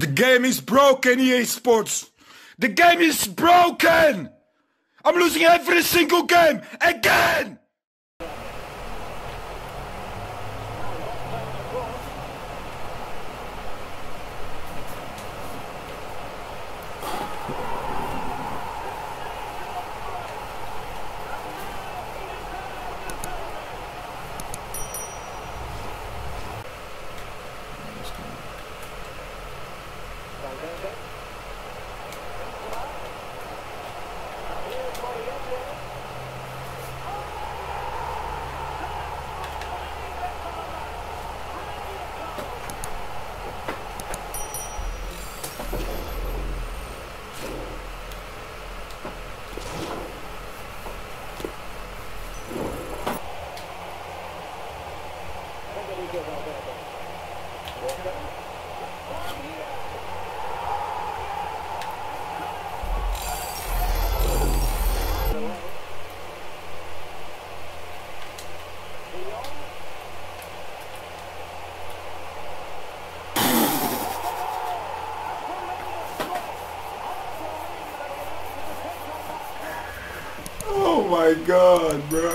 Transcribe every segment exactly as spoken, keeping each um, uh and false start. The game is broken, E A Sports. The game is broken. I'm losing every single game again. Oh my god, bro.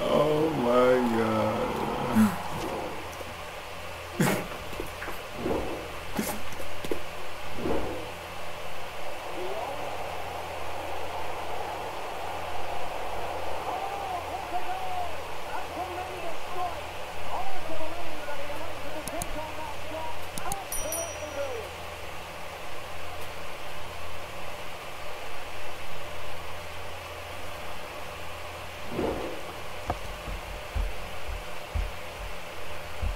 Oh my god.